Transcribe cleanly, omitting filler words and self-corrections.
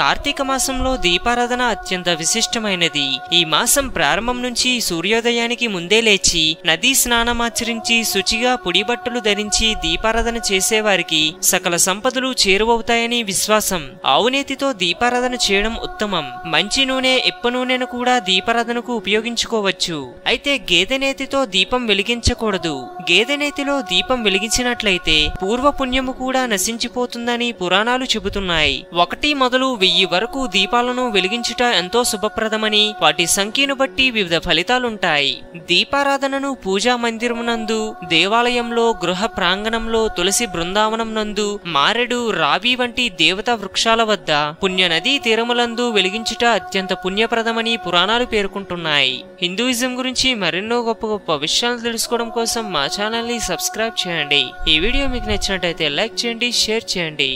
కార్తీక మాసంలో దీపారాధన అత్యంత విశిష్టమైనది. ఈ మాసం ప్రారంభం నుంచి సూర్యోదయానికి ముందే లేచి నదీ స్నానమాచరించి శుచిగా పొడిబట్టలు ధరించి దీపారాధన చేసేవారికి సకల సంపదలు చేరువవుతాయని విశ్వాసం. ఆవునేతితో దీపారాధన చేయడం ఉత్తమం. మంచి నూనె, ఇప్ప నూనెను కూడా దీపారాధనకు ఉపయోగించుకోవచ్చు. అయితే గేదెనేతితో దీపం వెలిగించకూడదు. గేదెనేతిలో దీపం వెలిగించినట్లయితే పూర్వపుణ్యము కూడా నశించిపోతుందని పురాణాలు చెబుతున్నాయి. 1 మొదలు 1000 వరకు దీపాలను వెలిగించుట ఎంతో శుభప్రదమని, వాటి సంఖ్యను బట్టి వివిధ ఫలితాలుంటాయి. దీపారాధనను పూజా మందిరమునందు, దేవాలయంలో, గృహ ప్రాంగణంలో, తులసి బృందావనం నందు, మారెడు, రావి వంటి దేవతా వృక్షాల వద్ద, పుణ్యనదీ తీరములందు వెలిగించుట అత్యంత పుణ్యప్రదమని పురాణాలు పేర్కొంటున్నాయి. హిందూయిజం గురించి మరెన్నో గొప్ప గొప్ప విషయాలు తెలుసుకోవడం కోసం మా ఛానల్ని సబ్స్క్రైబ్ చేయండి. ఈ వీడియో మీకు నచ్చినట్టయితే లైక్ చేయండి, షేర్ చేయండి.